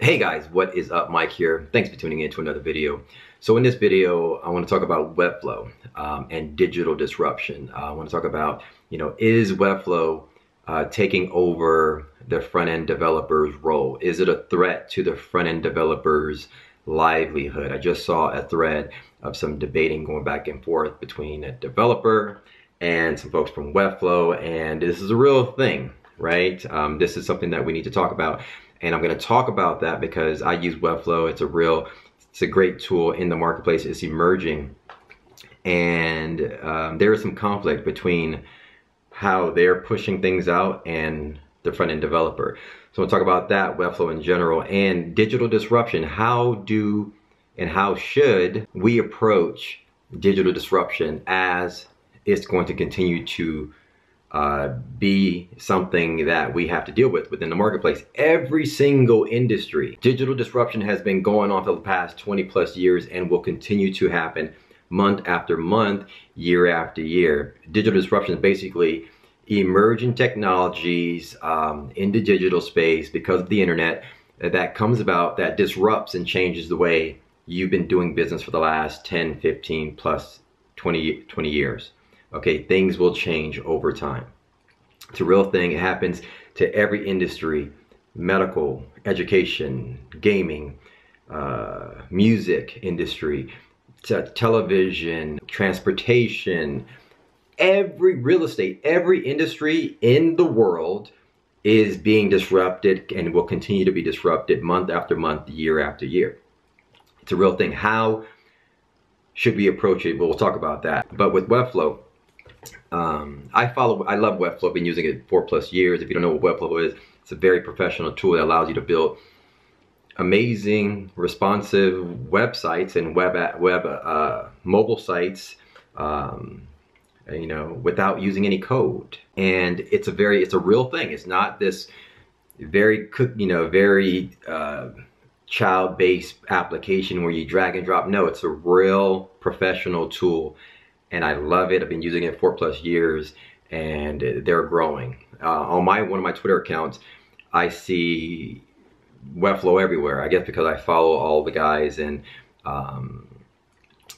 Hey guys, what is up? Mike here. Thanks for tuning in to another video. So in this video, I want to talk about Webflow and digital disruption. I want to talk about, is Webflow taking over the front-end developer's role? Is it a threat to the front-end developer's livelihood? I just saw a thread of some debating going back and forth between a developer and some folks from Webflow, and this is a real thing, right? This is something that we need to talk about. And I'm going to talk about that because I use Webflow. It's a great tool in the marketplace. It's emerging. And there is some conflict between how they're pushing things out and the front-end developer. So I'll talk about that, Webflow in general, and digital disruption. How do and how should we approach digital disruption as it's going to continue to be something that we have to deal with within the marketplace. Every single industry, digital disruption has been going on for the past 20+ years and will continue to happen month after month, year after year. Digital disruption is basically emerging technologies in the digital space because of the internet that comes about that disrupts and changes the way you've been doing business for the last 10, 15 plus 20 years. Okay, things will change over time. It's a real thing. It happens to every industry: medical, education, gaming, music industry, television, transportation, every real estate, every industry in the world is being disrupted and will continue to be disrupted month after month, year after year. It's a real thing. How should we approach it? We'll talk about that. But with Webflow, I love Webflow. I've been using it 4+ years. If you don't know what Webflow is, it's a very professional tool that allows you to build amazing, responsive websites and mobile sites, without using any code. And it's a real thing. It's not this very child-based application where you drag and drop. No, it's a real professional tool. And I love it. I've been using it 4+ years, and they're growing. On one of my Twitter accounts, I see Webflow everywhere. I guess because I follow all the guys, and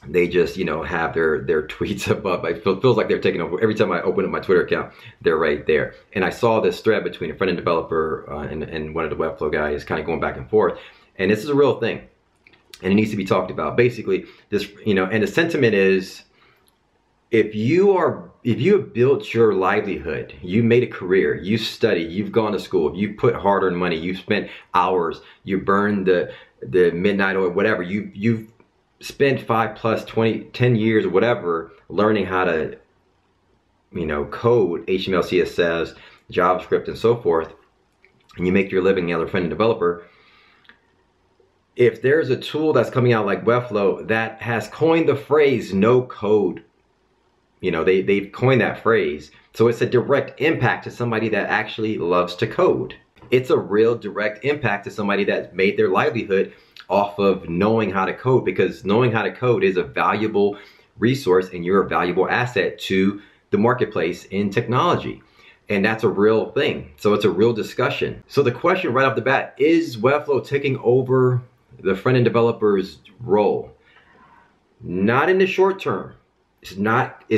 they just have their tweets above. It feels like they're taking over. Every time I open up my Twitter account, they're right there. And I saw this thread between a front-end developer and one of the Webflow guys, kind of going back and forth. And this is a real thing, and it needs to be talked about. Basically, this and the sentiment is, if you have built your livelihood, you made a career, you studied, you've gone to school, you put hard-earned money, you've spent hours, you burned the midnight oil, whatever, you've spent 5 plus 10 years or whatever learning how to code, HTML, CSS, JavaScript, and so forth, and you make your living as a front-end developer. If there's a tool that's coming out like Webflow that has coined the phrase no code, they've coined that phrase. So it's a direct impact to somebody that actually loves to code. It's a real direct impact to somebody that's made their livelihood off of knowing how to code, because knowing how to code is a valuable resource and you're a valuable asset to the marketplace in technology. And that's a real thing. So it's a real discussion. So the question right off the bat, is Webflow taking over the front-end developer's role? Not in the short term. It's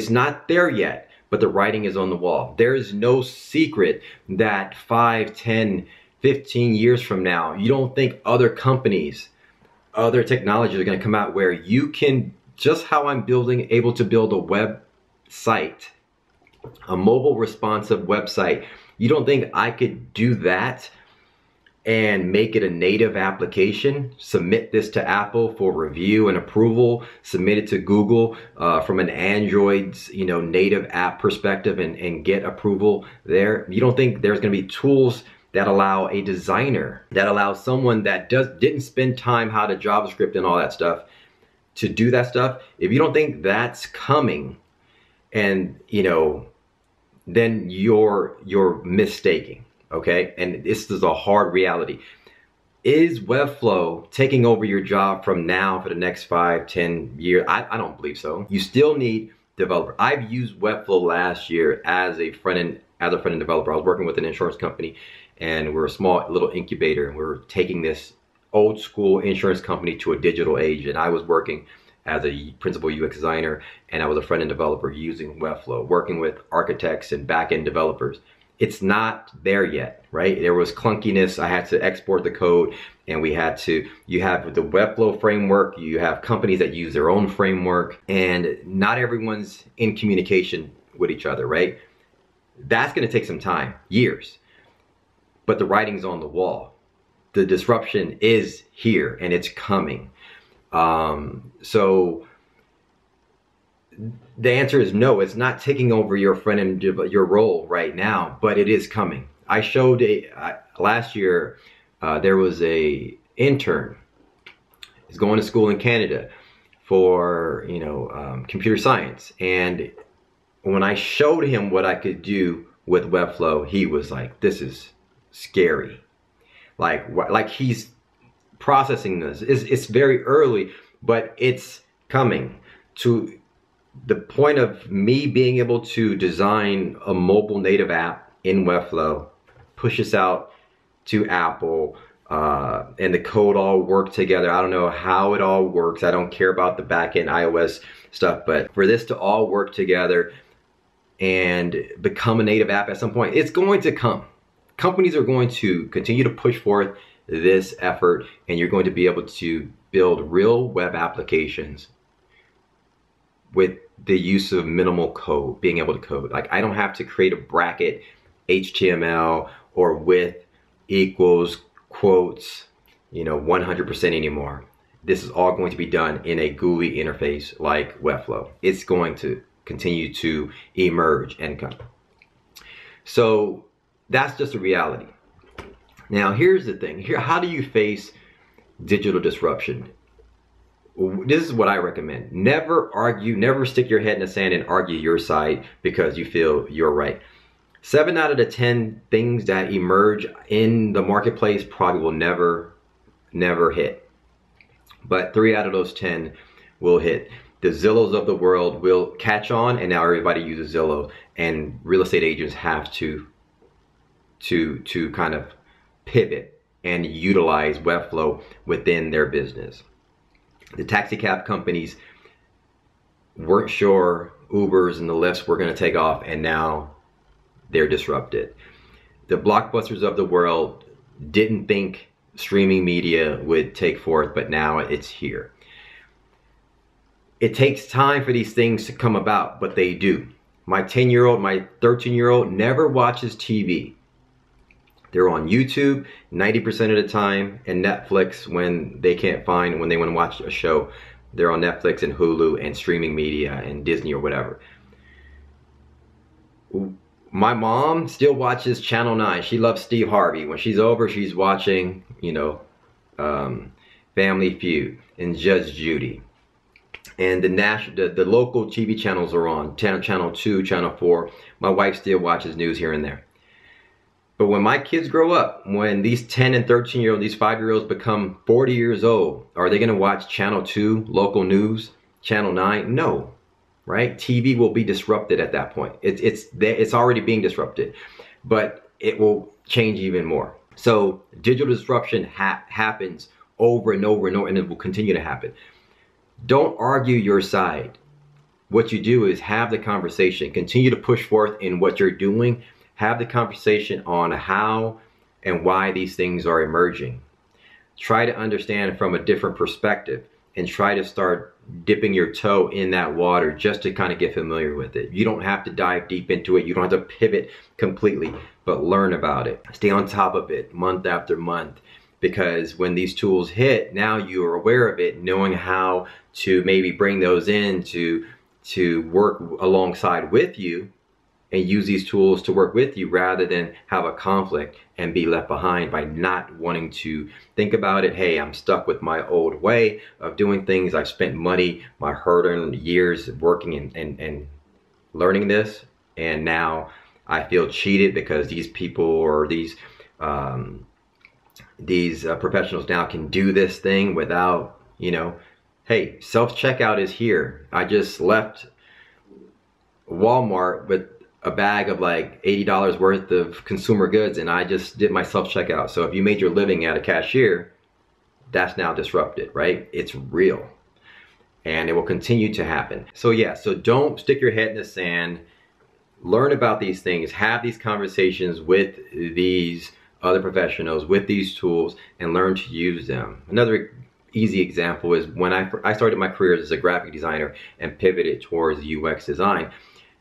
not there yet, but the writing is on the wall. There is no secret that 5, 10, 15 years from now, you don't think other companies, other technologies are going to come out where you can, just how I'm able to build a website, a mobile responsive website. You don't think I could do that and make it a native application, submit this to Apple for review and approval, submit it to Google from an Android's native app perspective and get approval there? You don't think there's going to be tools that allow a designer, that allows someone that didn't spend time how to JavaScript and all that stuff to do that stuff? If you don't think that's coming, and then you're mistaking. Okay, and this is a hard reality. Is Webflow taking over your job from now for the next 5, 10 years? I don't believe so. You still need developer. I've used Webflow last year as a front-end developer. I was working with an insurance company, and we're a small little incubator, and we're taking this old school insurance company to a digital age, and I was working as a principal UX designer, and I was a front-end developer using Webflow, working with architects and back-end developers. It's not there yet, right? There was clunkiness. I had to export the code, and we had to, you have the Webflow framework, you have companies that use their own framework, and not everyone's in communication with each other, right? That's gonna take some time, years, but the writing's on the wall. The disruption is here, and it's coming. So the answer is no, it's not taking over your front-end, your role right now, but it is coming. I showed last year, there was a intern who's going to school in Canada for, computer science. And when I showed him what I could do with Webflow, he was like, this is scary. Like he's processing this. It's very early, but it's coming to the point of me being able to design a mobile native app in Webflow, push this out to Apple, and the code all work together. I don't know how it all works. I don't care about the backend iOS stuff, but for this to all work together and become a native app at some point, it's going to come. Companies are going to continue to push forth this effort, and you're going to be able to build real web applications with the use of minimal code, being able to code. Like, I don't have to create a bracket, HTML, or with equals, quotes, 100% anymore. This is all going to be done in a GUI interface like Webflow. It's going to continue to emerge and come. So that's just a reality. Now, here's the thing. How do you face digital disruption? This is what I recommend. Never argue, never stick your head in the sand and argue your side because you feel you're right. 7 out of the 10 things that emerge in the marketplace probably will never hit. But 3 out of those 10 will hit. The Zillows of the world will catch on, and now everybody uses Zillow, and real estate agents have to kind of pivot and utilize Webflow within their business. The taxi cab companies weren't sure Ubers and the Lyfts were going to take off, and now they're disrupted. The Blockbusters of the world didn't think streaming media would take forth, but now it's here. It takes time for these things to come about, but they do. My 10-year-old, my 13-year-old never watches TV. They're on YouTube 90% of the time, and Netflix when they want to watch a show. They're on Netflix and Hulu and streaming media and Disney or whatever. My mom still watches Channel 9. She loves Steve Harvey. When she's over, she's watching, Family Feud and Judge Judy. And the local TV channels are on, Channel 2, Channel 4. My wife still watches news here and there. But when my kids grow up, when these 10 and 13-year-olds, these 5-year-olds become 40 years old, are they going to watch Channel 2, local news, Channel 9? No, right? TV will be disrupted at that point. It's already being disrupted, but it will change even more. So digital disruption happens over and over and over, and it will continue to happen. Don't argue your side. What you do is have the conversation. Continue to push forth in what you're doing. Have the conversation on how and why these things are emerging. Try to understand from a different perspective, and try to start dipping your toe in that water just to kind of get familiar with it. You don't have to dive deep into it. You don't have to pivot completely, but learn about it. Stay on top of it month after month, because when these tools hit, now you are aware of it, knowing how to maybe bring those in to work alongside with you, and use these tools to work with you rather than have a conflict and be left behind by not wanting to think about it. Hey, I'm stuck with my old way of doing things. I've spent money, my hard-earned years working and learning this, and now I feel cheated because these people or these professionals now can do this thing without, hey, self-checkout is here. I just left Walmart with a bag of like $80 worth of consumer goods, and I just did my self-checkout. So if you made your living at a cashier, that's now disrupted, right? It's real. And it will continue to happen. So yeah, so don't stick your head in the sand. Learn about these things. Have these conversations with these other professionals, with these tools, and learn to use them. Another easy example is when I started my career as a graphic designer and pivoted towards UX design.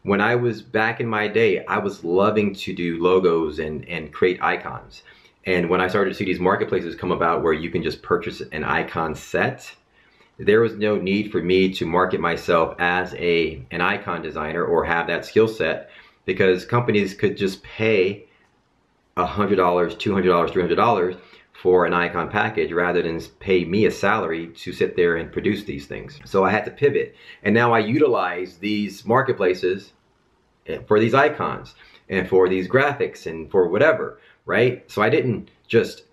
When I was back in my day, I was loving to do logos and create icons. And when I started to see these marketplaces come about where you can just purchase an icon set, there was no need for me to market myself as an icon designer or have that skill set, because companies could just pay $100, $200, $300 for an icon package rather than pay me a salary to sit there and produce these things. So I had to pivot. And now I utilize these marketplaces for these icons and for these graphics and for whatever, right? So I didn't just,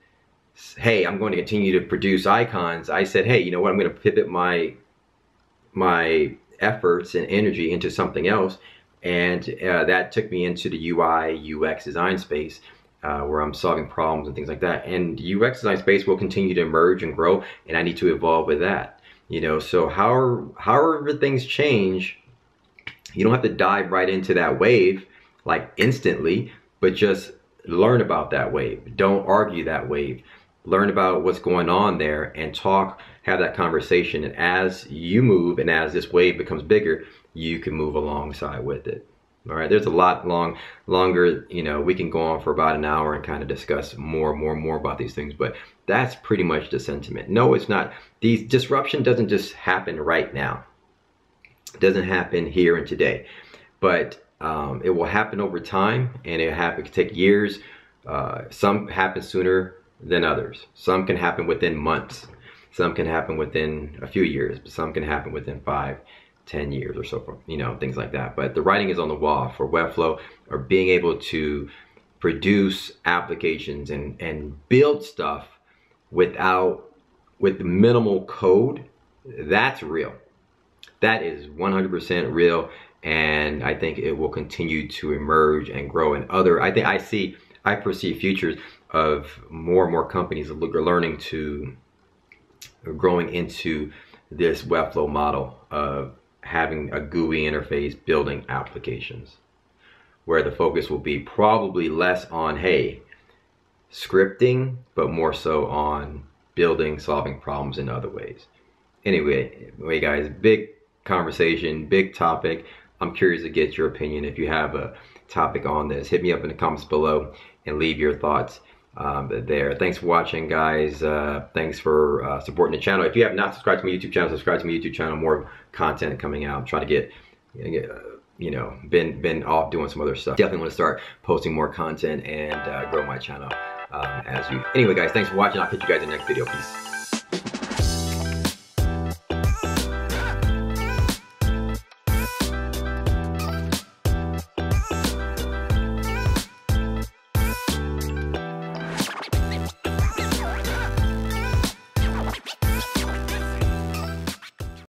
hey, I'm going to continue to produce icons. I said, hey, you know what? I'm going to pivot my efforts and energy into something else. And that took me into the UI, UX design space, where I'm solving problems and things like that. And UX design space will continue to emerge and grow, and I need to evolve with that. You know, so however things change, you don't have to dive right into that wave like instantly, but just learn about that wave. Don't argue that wave. Learn about what's going on there and talk, have that conversation. And as you move and as this wave becomes bigger, you can move alongside with it. All right, there's a lot longer, you know, we can go on for about an hour and kind of discuss more about these things, but that's pretty much the sentiment. No, it's not. These disruption doesn't just happen right now. It doesn't happen here and today, but it will happen over time, and it can take years. Some happen sooner than others. Some can happen within months. Some can happen within a few years, but some can happen within 5, 10 years or so, you know, things like that. But the writing is on the wall for Webflow, or being able to produce applications and build stuff with minimal code. That's real. That is 100% real, and I think it will continue to emerge and grow. And I foresee futures of more and more companies learning to, or growing into this Webflow model of having a GUI interface, building applications, where the focus will be probably less on, hey, scripting, but more so on building, solving problems in other ways. Anyway, guys, big conversation, big topic. I'm curious to get your opinion. If you have a topic on this, hit me up in the comments below and leave your thoughts there. Thanks for watching, guys. Thanks for supporting the channel. If you have not subscribed to my YouTube channel, subscribe to my YouTube channel. More content coming out. I'm trying to get you know, been off doing some other stuff. Definitely want to start posting more content and grow my channel as you. Anyway, guys, thanks for watching. I'll catch you guys in the next video. Peace.